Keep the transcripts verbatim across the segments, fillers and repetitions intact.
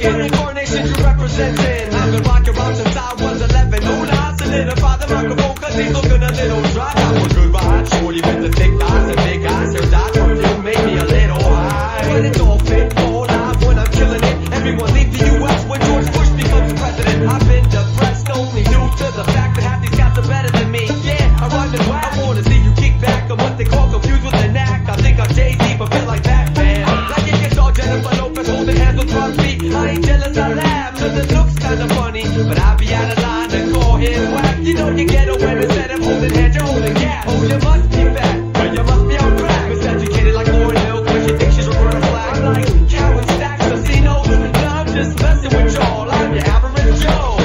County Coronation you representing. I've been rocking around since I was eleven. Who lies? Solidify the microphone, cause he's looking a little dry. I was rude by hot shorty with the thick thighs and big eyes. Her dye perfume made me a little high. But it don't fit all live when I'm killing it. Everyone leave the U S when George Bush becomes president. I've been depressed, only due to the fact that half these guys are better than me. Yeah, I rhyme and whack. I wanna see you kick back on what they call confused with an act. I think I'm Jay-Z, but feel like Pac-Man. Like it gets all Jennifer Lopez holding hands with my feet. I ain't jealous, I laugh, cause it looks kinda funny. But I be out of line to call him whack. You know you get away with that, I'm holding hands, you're holding gas. Oh, you must be fat, girl, you must be on crack. Miseducated like Lauren Hill, cause you think she's a real flag. I'm like Cowan Stacks, casinos, and I'm just messing with y'all. I'm your average Joe.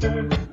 Thank you.